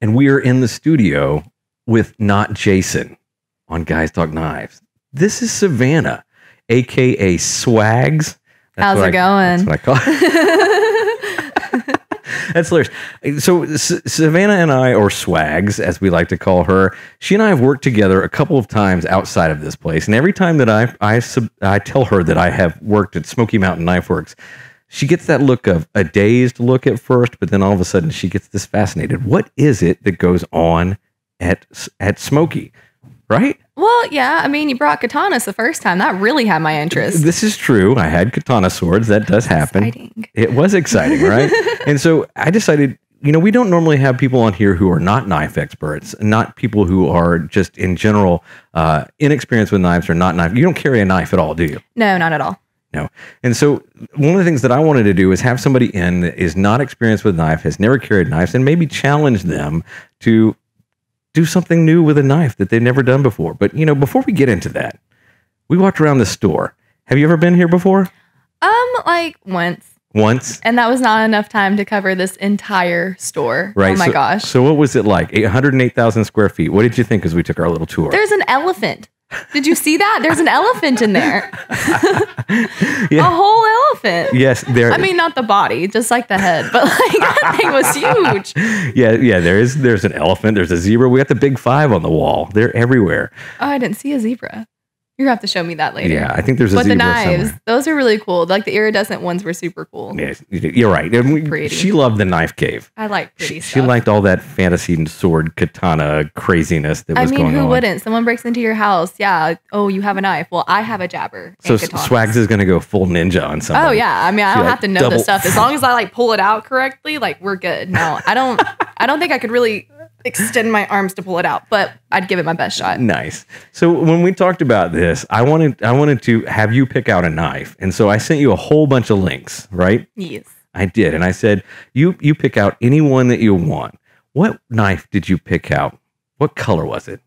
And we are in the studio with Not Jason on Guys Talk Knives. This is Savannah, a.k.a. Swags. How's it going? That's what I call it. That's hilarious. So Savannah and I, or Swags, as we like to call her, she and I have worked together a couple of times outside of this place. And every time that I tell her that I have worked at Smoky Mountain Knife Works, she gets that look of a dazed look at first, but then all of a sudden she gets this fascinated. What is it that goes on at Smoky, right? Well, yeah. I mean, you brought katanas the first time. That really had my interest. This is true. I had katana swords. That does happen. Exciting. It was exciting, right? And so I decided, you know, we don't normally have people on here who are not knife experts, not people who are just in general inexperienced with knives or not knife. You don't carry a knife at all, do you? No, not at all. No. And so one of the things that I wanted to do is have somebody in that is not experienced with knife, has never carried knives, and maybe challenge them to do something new with a knife that they've never done before. But, you know, before we get into that, we walked around the store. Have you ever been here before? Like once. Once? And that was not enough time to cover this entire store. Right. Oh my gosh. So what was it like? 108,000 square feet. What did you think as we took our little tour? There's an elephant. Did you see that? There's an elephant in there. Yeah. A whole elephant. Yes, there. I mean, not the body, just like the head, but like that thing was huge. Yeah. There's an elephant. There's a zebra. We got the big five on the wall. They're everywhere. Oh, I didn't see a zebra. You're gonna have to show me that later. Yeah, I think there's a zebra somewhere. But the knives, those are really cool. Like the iridescent ones were super cool. Yeah, you're right. She loved the knife cave. I like pretty stuff. She liked all that fantasy and sword katana craziness that was going on. I mean, who wouldn't? Someone breaks into your house. Yeah. Oh, you have a knife. Well, I have a jabber. So Swags is going to go full ninja on something. Oh, yeah. I mean, I don't have to know this stuff. As long as I like pull it out correctly, like we're good. No, I don't think I could really extend my arms to pull it out, but I'd give it my best shot. Nice. So when we talked about this, I wanted to have you pick out a knife. And so I sent you a whole bunch of links, right? Yes. I did. And I said, you pick out any one that you want. What knife did you pick out? What color was it?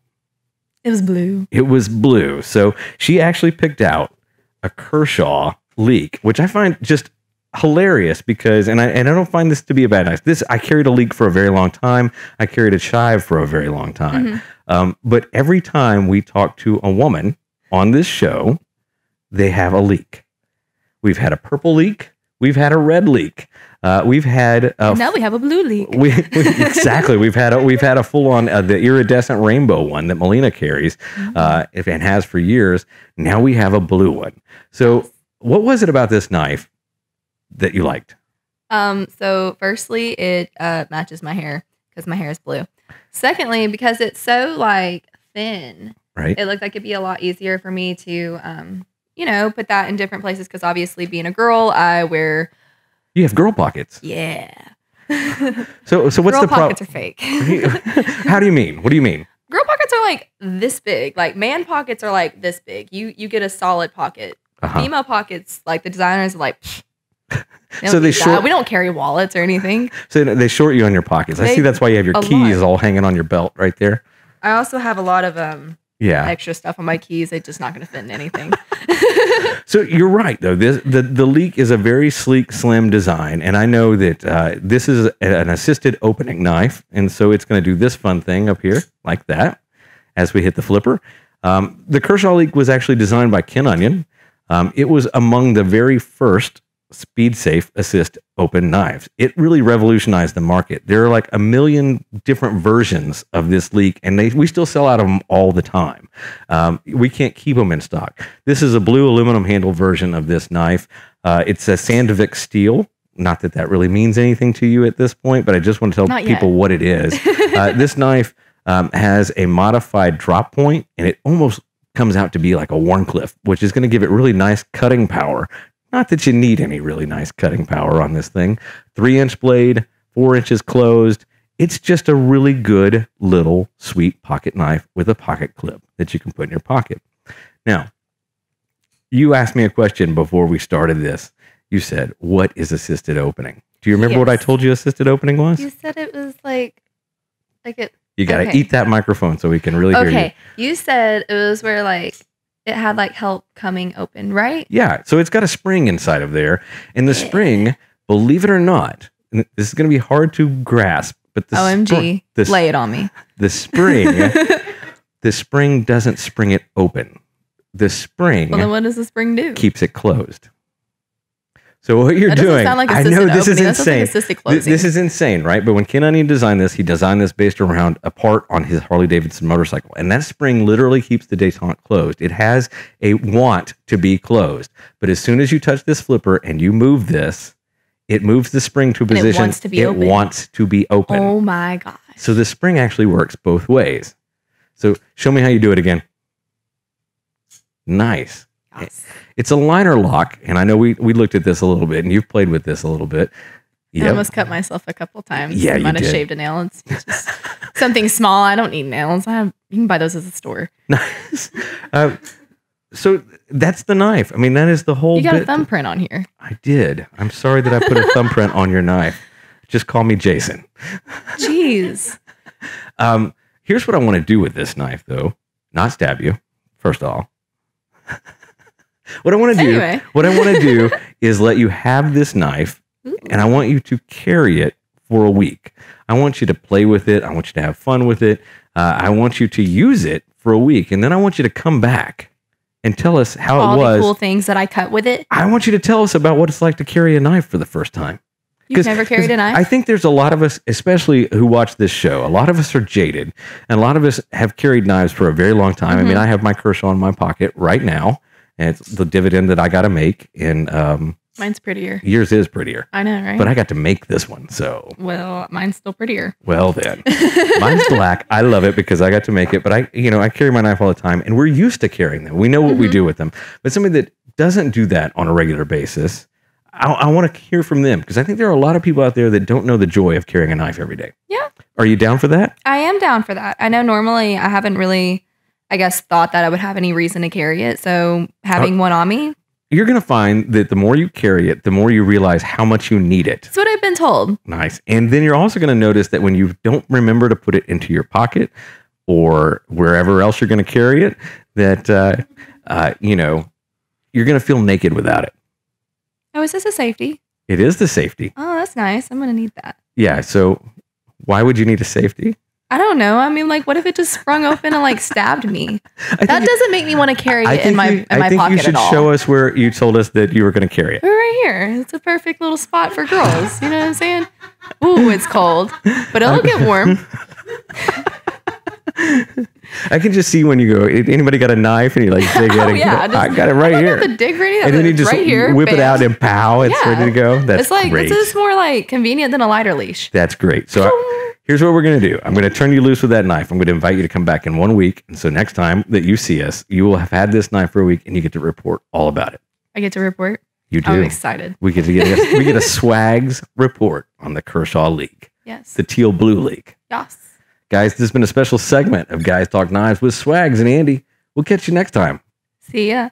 It was blue. It was blue. So she actually picked out a Kershaw Leek, which I find just hilarious because, and I don't find this to be a bad knife. I carried a Leek for a very long time. I carried a Chive for a very long time. Mm-hmm. But every time we talk to a woman on this show, they have a Leek. We've had a purple Leek. We've had a red Leek. We've had now we have a blue Leek. Exactly. We've had a full on the iridescent rainbow one that Melina carries, mm-hmm. And has for years. Now we have a blue one. So what was it about this knife that you liked? So firstly, it matches my hair because my hair is blue. Secondly, because it's so like thin, right? It looked like it'd be a lot easier for me to, you know, put that in different places because obviously being a girl, you have girl pockets. Yeah. So what's the problem? Girl pockets are fake. How do you mean? What do you mean? Girl pockets are like this big. Like man pockets are like this big. You get a solid pocket. Uh-huh. Female pockets, like the designers are like, we don't carry wallets or anything. So they short you on your pockets. I see that's why you have your keys all hanging on your belt right there. I also have a lot of extra stuff on my keys. It's just not going to fit in anything. So you're right, though. The Leek is a very sleek, slim design. And I know that this is an assisted opening knife. And so it's going to do this fun thing up here like that as we hit the flipper. The Kershaw Leek was actually designed by Ken Onion. It was among the very first SpeedSafe assist open knives. It really revolutionized the market. There are like 1 million different versions of this Leek, and we still sell out of them all the time. We can't keep them in stock. This is a blue aluminum handle version of this knife. It's a Sandvik steel. Not that that really means anything to you at this point, but I just want to tell people what it is. This knife has a modified drop point, and it almost comes out to be like a Warncliffe, which is going to give it really nice cutting power. Not that you need any really nice cutting power on this thing. 3-inch blade, 4 inches closed. It's just a really good little sweet pocket knife with a pocket clip that you can put in your pocket. Now, you asked me a question before we started this. You said, what is assisted opening? Do you remember what I told you assisted opening was? You said it was like it. You got to eat that microphone so we can really hear you. Okay, you said it was where like, it had like help coming open, right? Yeah. So it's got a spring inside of there. And the spring, believe it or not, this is going to be hard to grasp, But the OMG, lay it on me. The spring, the spring doesn't spring it open. The spring. Well, then what does the spring do? Keeps it closed. So what you're doing, sound like I know this opening. Is insane. Like this is insane, right? But when Ken Onion designed this, he designed this based around a part on his Harley Davidson motorcycle. And that spring literally keeps the détente closed. It has a want to be closed. But as soon as you touch this flipper and you move this, it moves the spring to a position. It wants to be open. Oh my God. So the spring actually works both ways. So show me how you do it again. Nice. It's a liner lock, and I know we looked at this a little bit, and you've played with this a little bit. Yep. I almost cut myself a couple times. Yeah, I might have shaved a nail. It's just something small. I don't need nails. You can buy those at the store. Nice. So that's the knife. I mean, that is the whole. You got a thumbprint on here. I did. I'm sorry that I put a thumbprint on your knife. Just call me Jason. Jeez. Here's what I want to do with this knife, though. Not stab you, first of all. What I want to do is let you have this knife. Ooh. And I want you to carry it for a week. I want you to play with it. I want you to have fun with it. I want you to use it for a week. And then I want you to come back and tell us how it was. All the cool things that I cut with it. I want you to tell us about what it's like to carry a knife for the first time. You've never carried a knife? I think there's a lot of us, especially who watch this show, a lot of us are jaded, and a lot of us have carried knives for a very long time. Mm-hmm. I mean, I have my Kershaw in my pocket right now, and it's the dividend that I got to make. And mine's prettier. Yours is prettier. I know, right? But I got to make this one, so. Well, mine's still prettier. Well, then. Mine's black. I love it because I got to make it, but I carry my knife all the time, and we're used to carrying them. We know what mm-hmm. we do with them. But somebody that doesn't do that on a regular basis, I want to hear from them, because I think there are a lot of people out there that don't know the joy of carrying a knife every day. Yeah. Are you down for that? I am down for that. I know normally I haven't really, I guess, thought that I would have any reason to carry it. So having one on me. You're going to find that the more you carry it, the more you realize how much you need it. That's what I've been told. Nice. And then you're also going to notice that when you don't remember to put it into your pocket or wherever else you're going to carry it, that, you're going to feel naked without it. Oh, is this a safety? It is the safety. Oh, that's nice. I'm going to need that. Yeah. So why would you need a safety? I don't know. I mean, like, what if it just sprung open and like stabbed me? That doesn't make me want to carry it in my pocket at all. I think you should show us where you told us that you were going to carry it. We're right here. It's a perfect little spot for girls. You know what I'm saying? Ooh, it's cold, but it'll get warm. I can just see when you go, anybody got a knife? And you're like, dig it. Oh, yeah, I got it right here. I don't have to dig or anything. And then you just whip it out and pow, it's ready to go. That's great. It's like, this is more like convenient than a lighter leash. That's great. So here's what we're going to do. I'm going to turn you loose with that knife. I'm going to invite you to come back in 1 week. And so next time that you see us, you will have had this knife for a week and you get to report all about it. I get to report? You do. I'm excited. We get to get a Swags report on the Kershaw Leek. Yes. The teal blue leek. Yes. Guys, this has been a special segment of Guys Talk Knives with Swags and Andy. We'll catch you next time. See ya.